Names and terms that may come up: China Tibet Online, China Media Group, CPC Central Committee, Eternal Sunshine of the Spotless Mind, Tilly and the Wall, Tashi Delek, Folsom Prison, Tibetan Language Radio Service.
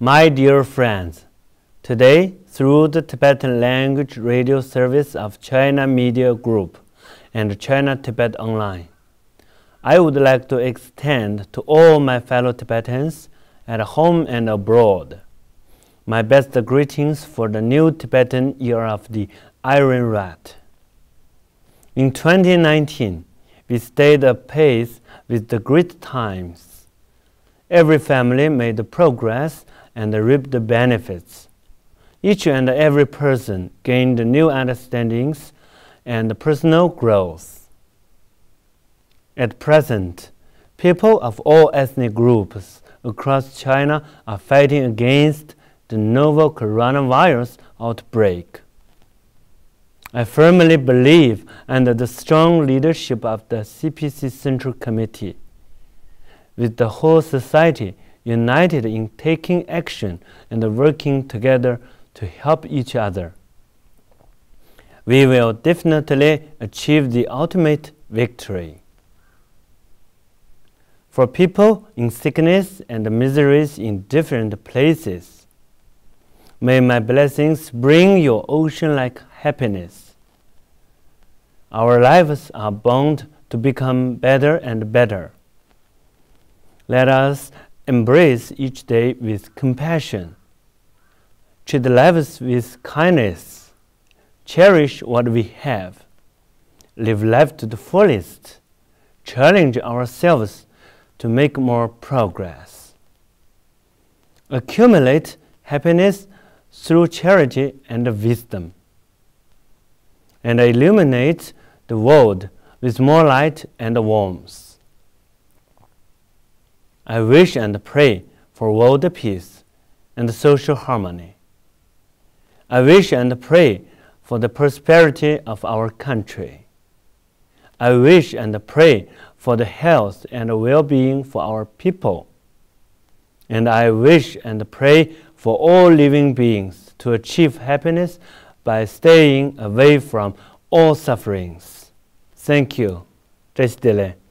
My dear friends, today, through the Tibetan Language Radio Service of China Media Group and China Tibet Online, I would like to extend to all my fellow Tibetans at home and abroad my best greetings for the new Tibetan year of the Iron Rat. In 2019, we stayed apace with the great times. Every family made progress and reaped the benefits. Each and every person gained new understandings and personal growth. At present, people of all ethnic groups across China are fighting against the novel coronavirus outbreak. I firmly believe under the strong leadership of the CPC Central Committee, with the whole society united in taking action and working together to help each other, we will definitely achieve the ultimate victory. For people in sickness and miseries in different places, may my blessings bring you ocean-like happiness. Our lives are bound to become better and better. Let us embrace each day with compassion, treat lives with kindness, cherish what we have, live life to the fullest, challenge ourselves to make more progress, accumulate happiness through charity and wisdom, and illuminate the world with more light and warmth. I wish and pray for world peace and social harmony. I wish and pray for the prosperity of our country. I wish and pray for the health and well-being for our people. And I wish and pray for all living beings to achieve happiness by staying away from all sufferings. Thank you. Tashi Delek.